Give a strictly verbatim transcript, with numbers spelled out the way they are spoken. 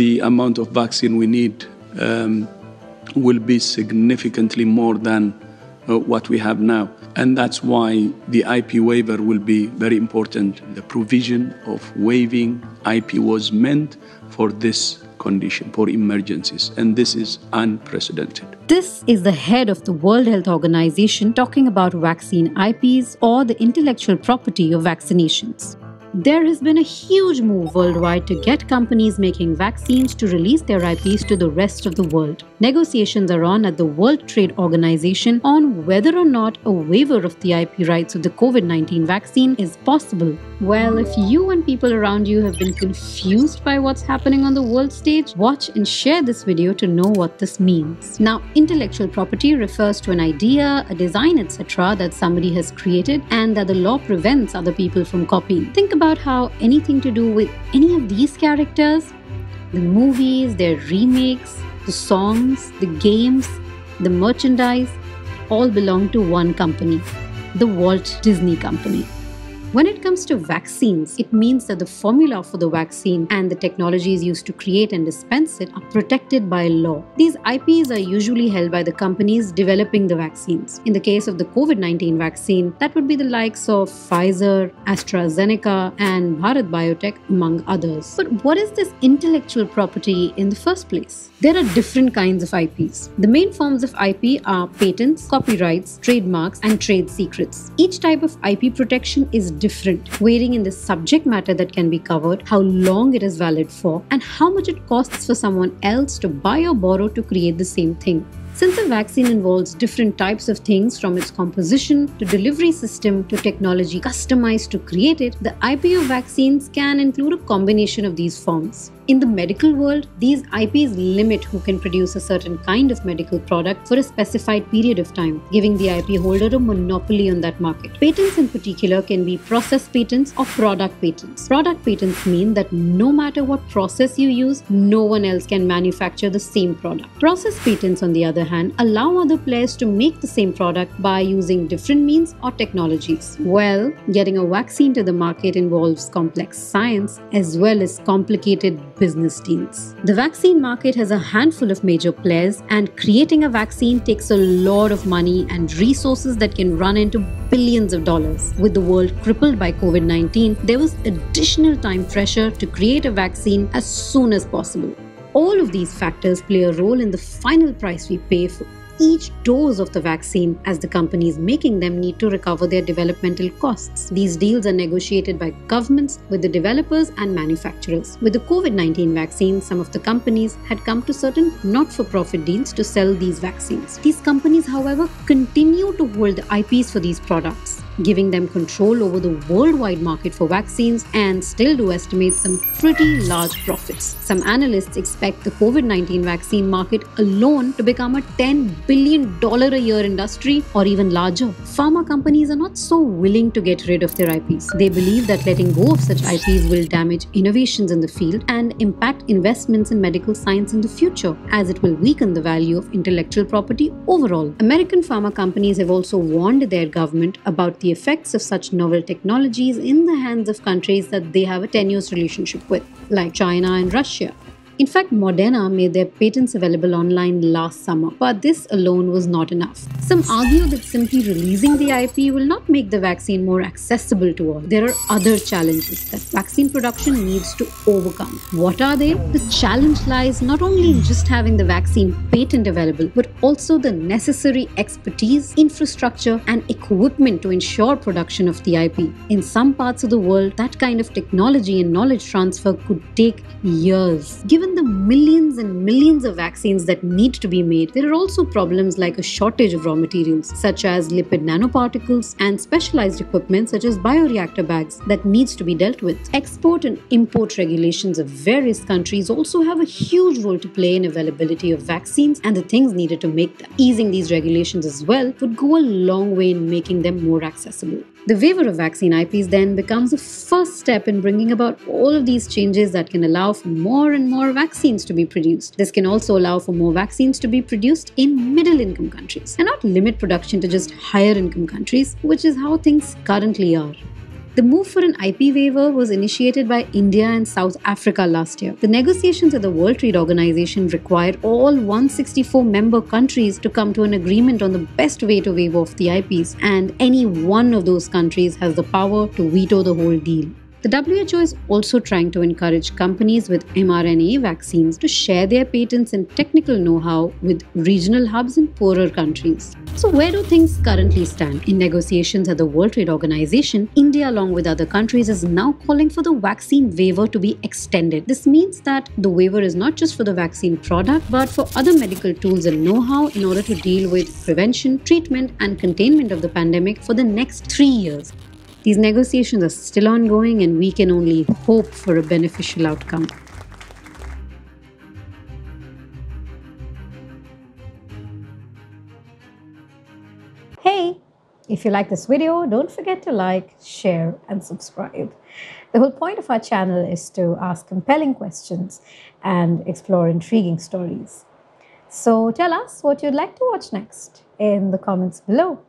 the amount of vaccine we need um, will be significantly more than uh, what we have now. And that's why the I P waiver will be very important. The provision of waiving I P was meant for this condition, for emergencies, and this is unprecedented. This is the head of the World Health Organization talking about vaccine I Ps or the intellectual property of vaccinations. There has been a huge move worldwide to get companies making vaccines to release their I Ps to the rest of the world. Negotiations are on at the World Trade Organization on whether or not a waiver of the I P rights of the COVID nineteen vaccine is possible. Well, if you and people around you have been confused by what's happening on the world stage, watch and share this video to know what this means. Now, intellectual property refers to an idea, a design, et cetera that somebody has created and that the law prevents other people from copying. Think about about how anything to do with any of these characters, the movies, their remakes, the songs, the games, the merchandise, all belong to one company, the Walt Disney Company. When it comes to vaccines, it means that the formula for the vaccine and the technologies used to create and dispense it are protected by law. These I Ps are usually held by the companies developing the vaccines. In the case of the COVID nineteen vaccine, that would be the likes of Pfizer, AstraZeneca, and Bharat Biotech, among others. But what is this intellectual property in the first place? There are different kinds of I Ps. The main forms of I P are patents, copyrights, trademarks, and trade secrets. Each type of I P protection is different, varying in the subject matter that can be covered, how long it is valid for, and how much it costs for someone else to buy or borrow to create the same thing. Since a vaccine involves different types of things, from its composition to delivery system to technology customized to create it, the I P of vaccines can include a combination of these forms. In the medical world, these I Ps limit who can produce a certain kind of medical product for a specified period of time, giving the I P holder a monopoly on that market. Patents in particular can be process patents or product patents. Product patents mean that no matter what process you use, no one else can manufacture the same product. Process patents, on the other hand, allow other players to make the same product by using different means or technologies. Well, getting a vaccine to the market involves complex science as well as complicated business deals. The vaccine market has a handful of major players, and creating a vaccine takes a lot of money and resources that can run into billions of dollars. With the world crippled by COVID nineteen, there was additional time pressure to create a vaccine as soon as possible. All of these factors play a role in the final price we pay for each dose of the vaccine, as the companies making them need to recover their developmental costs. These deals are negotiated by governments with the developers and manufacturers. With the COVID nineteen vaccine, some of the companies had come to certain not-for-profit deals to sell these vaccines. These companies, however, continue to hold the I Ps for these products, giving them control over the worldwide market for vaccines, and still do estimate some pretty large profits. Some analysts expect the COVID nineteen vaccine market alone to become a ten billion dollars a year industry, or even larger. Pharma companies are not so willing to get rid of their I Ps. They believe that letting go of such I Ps will damage innovations in the field and impact investments in medical science in the future, as it will weaken the value of intellectual property overall. American pharma companies have also warned their government about the effects of such novel technologies in the hands of countries that they have a tenuous relationship with, like China and Russia. In fact, Moderna made their patents available online last summer, but this alone was not enough. Some argue that simply releasing the I P will not make the vaccine more accessible to all. There are other challenges that vaccine production needs to overcome. What are they? The challenge lies not only in just having the vaccine patent available, but also the necessary expertise, infrastructure, and equipment to ensure production of the I P. In some parts of the world, that kind of technology and knowledge transfer could take years. Given the millions and millions of vaccines that need to be made, there are also problems like a shortage of raw materials such as lipid nanoparticles and specialized equipment such as bioreactor bags that needs to be dealt with. Export and import regulations of various countries also have a huge role to play in availability of vaccines and the things needed to make them. Easing these regulations as well would go a long way in making them more accessible. The waiver of vaccine I Ps then becomes the first step in bringing about all of these changes that can allow for more and more vaccines to be produced. This can also allow for more vaccines to be produced in middle-income countries and not limit production to just higher-income countries, which is how things currently are. The move for an I P waiver was initiated by India and South Africa last year. The negotiations at the World Trade Organization required all one hundred sixty-four member countries to come to an agreement on the best way to waive off the I Ps, and any one of those countries has the power to veto the whole deal. The W H O is also trying to encourage companies with m R N A vaccines to share their patents and technical know-how with regional hubs in poorer countries. So where do things currently stand? In negotiations at the World Trade Organization, India, along with other countries, is now calling for the vaccine waiver to be extended. This means that the waiver is not just for the vaccine product, but for other medical tools and know-how in order to deal with prevention, treatment, and containment of the pandemic for the next three years. These negotiations are still ongoing, and we can only hope for a beneficial outcome. Hey, if you like this video, don't forget to like, share, and subscribe. The whole point of our channel is to ask compelling questions and explore intriguing stories. So tell us what you'd like to watch next in the comments below.